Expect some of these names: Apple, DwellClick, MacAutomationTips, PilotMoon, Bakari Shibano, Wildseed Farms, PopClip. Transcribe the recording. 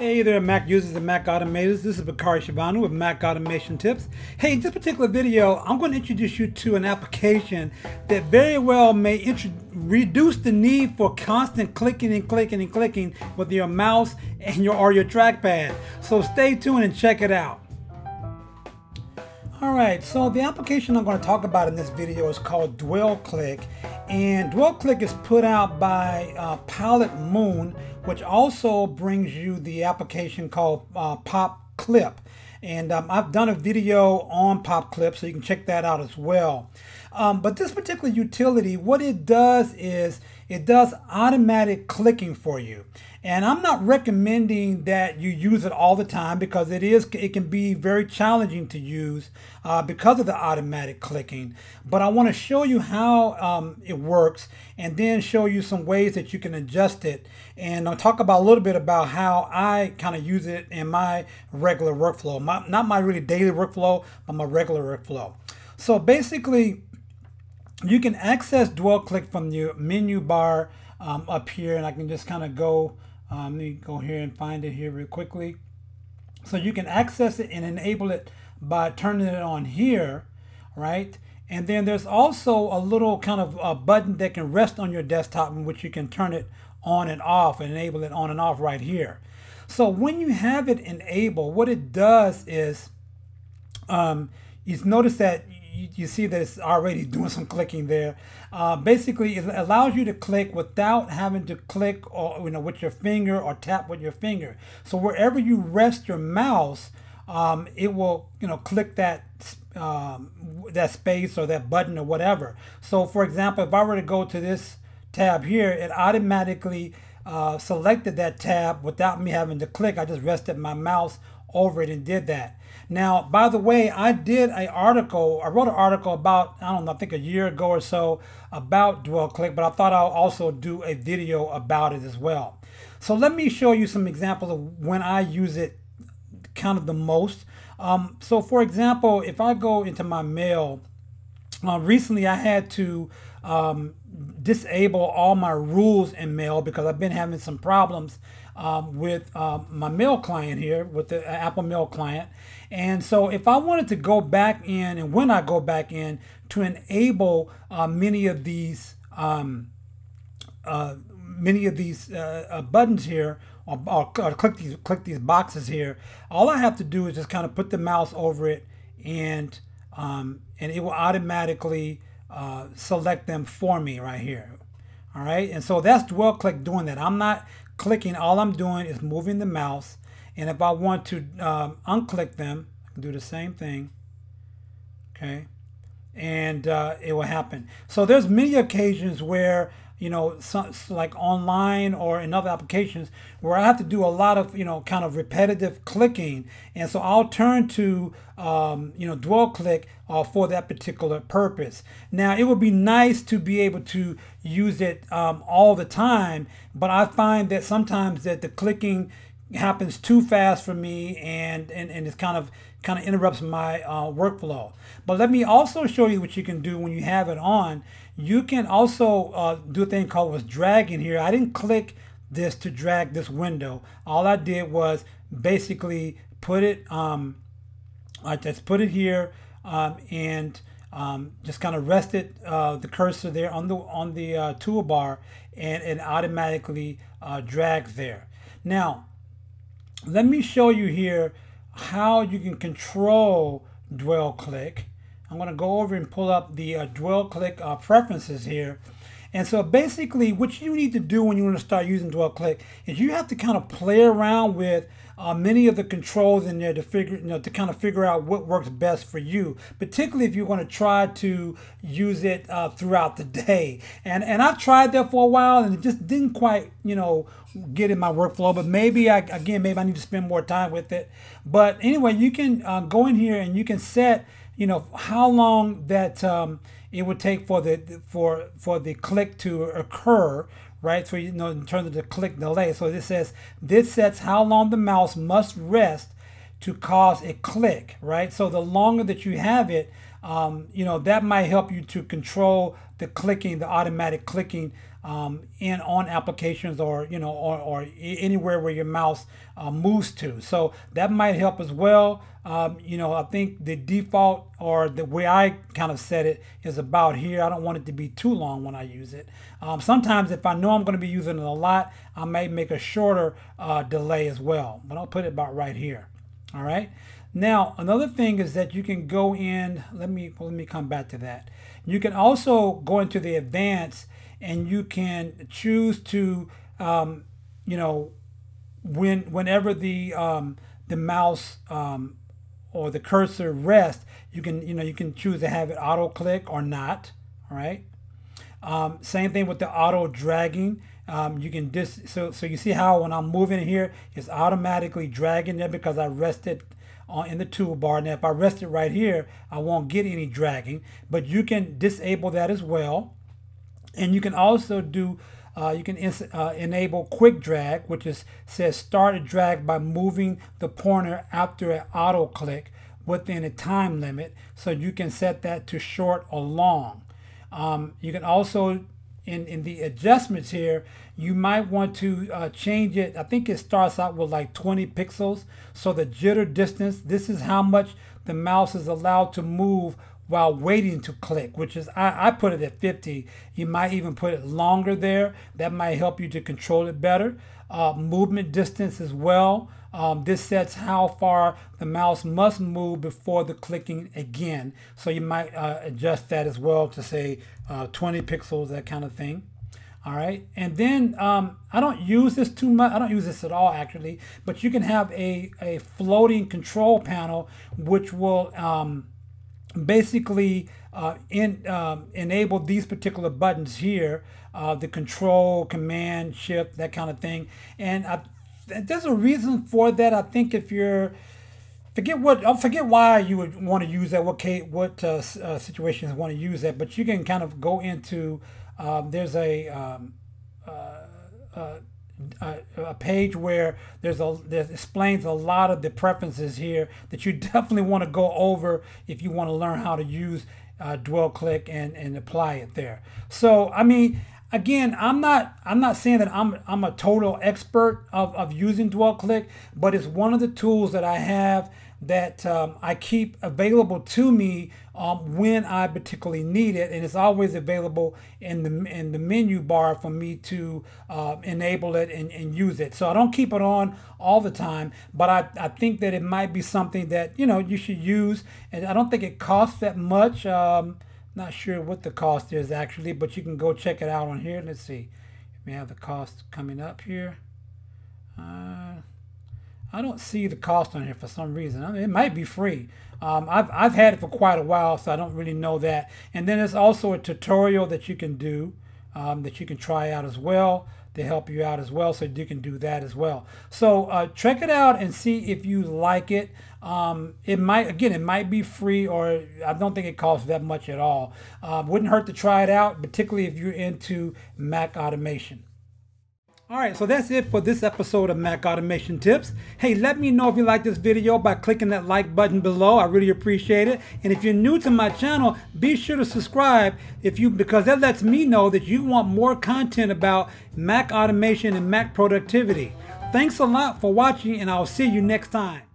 Hey there Mac users and Mac automators, this is Bakari Shibano with Mac Automation Tips. Hey, in this particular video, I'm going to introduce you to an application that very well may reduce the need for constant clicking and clicking and clicking with your mouse and your trackpad. So stay tuned and check it out. Alright, so the application I'm going to talk about in this video is called DwellClick. And DwellClick is put out by PilotMoon, which also brings you the application called PopClip. And I've done a video on PopClip, so you can check that out as well. But this particular utility, what it does is it does automatic clicking for you. And I'm not recommending that you use it all the time because it can be very challenging to use because of the automatic clicking. But I want to show you how it works and then show you some ways that you can adjust it. And I'll talk about a little bit about how I kind of use it in my regular workflow. Not my really daily workflow, but my regular workflow. So basically, you can access DwellClick from your menu bar up here, and I can just kind of go, let me go here and find it here real quickly. So you can access it and enable it by turning it on here, right? And then there's also a little kind of a button that can rest on your desktop in which you can turn it on and off and enable it on and off right here. So when you have it enabled, what it does is, you notice that you see that it's already doing some clicking there. Basically, it allows you to click without having to click or with your finger or tap with your finger. So wherever you rest your mouse, it will click that that space or that button or whatever. So for example, if I were to go to this tab here, it automatically selected that tab without me having to click. I just rested my mouse over it and did that. Now, by the way, I wrote an article about, I don't know, I think a year ago or so about DwellClick, but I thought I'll also do a video about it as well. So let me show you some examples of when I use it kind of the most. So for example, if I go into my mail, recently I had to disable all my rules in mail because I've been having some problems with my mail client here, with the Apple Mail client. And so if I wanted to go back in, and when I go back in, to enable many of these buttons here, or click these boxes here, all I have to do is just kind of put the mouse over it, and it will automatically select them for me right here. All right, and so that's DwellClick doing that. I'm not clicking, all I'm doing is moving the mouse. And if I want to unclick them, I can do the same thing, okay? And it will happen. So there's many occasions where, like online or in other applications where I have to do a lot of, kind of repetitive clicking. And so I'll turn to, DwellClick for that particular purpose. Now, it would be nice to be able to use it all the time, but I find that sometimes that the clicking happens too fast for me and it kind of interrupts my workflow. But let me also show you what you can do when you have it on. You can also do a thing called dragging here. I didn't click this to drag this window. All I did was basically put it, I just put it here and just kind of rested the cursor there on the toolbar, and it automatically drags there. Now, let me show you here how you can control DwellClick. I'm going to go over and pull up the DwellClick preferences here. And so basically what you need to do when you want to start using DwellClick is you have to kind of play around with many of the controls in there to figure, to kind of figure out what works best for you, particularly if you're going to try to use it throughout the day. And I've tried that for a while and it just didn't quite, get in my workflow, but maybe I need to spend more time with it. But anyway, you can go in here and you can set, how long that it would take for the for the click to occur, right? So in terms of the click delay. So this says this sets how long the mouse must rest to cause a click, right? So the longer that you have it, you know, that might help you to control the clicking, the automatic clicking in on applications, or you know, or anywhere where your mouse moves to. So that might help as well. You know, I think the default, or the way I kind of set it, is about here. I don't want it to be too long when I use it. Sometimes if I know I'm going to be using it a lot, I may make a shorter delay as well, but I'll put it about right here. All right. Now, another thing is that you can go in, let me come back to that. You can also go into the advanced, and you can choose to, you know, whenever the mouse or the cursor rests, you can, you know, you can choose to have it auto click or not. All right. Same thing with the auto dragging. You can just, so you see how when I'm moving here, it's automatically dragging there because I rested in the toolbar. Now if I rest it right here, I won't get any dragging, but you can disable that as well. And you can also do, you can enable quick drag, which is, says start a drag by moving the pointer after an auto click within a time limit. So you can set that to short or long. You can also, in the adjustments here, you might want to change it. I think it starts out with like 20 pixels. So the jitter distance, this is how much the mouse is allowed to move while waiting to click, which is, I put it at 50. You might even put it longer there. That might help you to control it better. Movement distance as well. This sets how far the mouse must move before the clicking again. So you might adjust that as well to say 20 pixels, that kind of thing. All right. And then I don't use this too much. I don't use this at all, actually. But you can have a floating control panel, which will basically enable these particular buttons here, the control, command, shift, that kind of thing. And there's a reason for that. I think if you're, I forget why you would want to use that, what situations want to use that, but you can kind of go into, there's a page where that explains a lot of the preferences here that you definitely want to go over if you want to learn how to use DwellClick and apply it there. So I mean, again, I'm not saying that I'm a total expert of using DwellClick, but it's one of the tools that I have that I keep available to me when I particularly need it, and it's always available in the menu bar for me to enable it and use it. So I don't keep it on all the time, but I think that it might be something that, you know, you should use, and I don't think it costs that much. Not sure what the cost is actually, but you can go check it out on here. Let's see if we have the cost coming up here. I don't see the cost on here for some reason. I mean, it might be free. I've had it for quite a while, so I don't really know that. And then there's also a tutorial that you can do, that you can try out as well, to help you out as well, so you can do that as well. So check it out and see if you like it. It might, again, it might be free, or I don't think it costs that much at all. Wouldn't hurt to try it out, particularly if you're into Mac automation. All right, so that's it for this episode of Mac Automation Tips. Hey, let me know if you like this video by clicking that like button below. I really appreciate it. And if you're new to my channel, be sure to subscribe because that lets me know that you want more content about Mac automation and Mac productivity. Thanks a lot for watching, and I'll see you next time.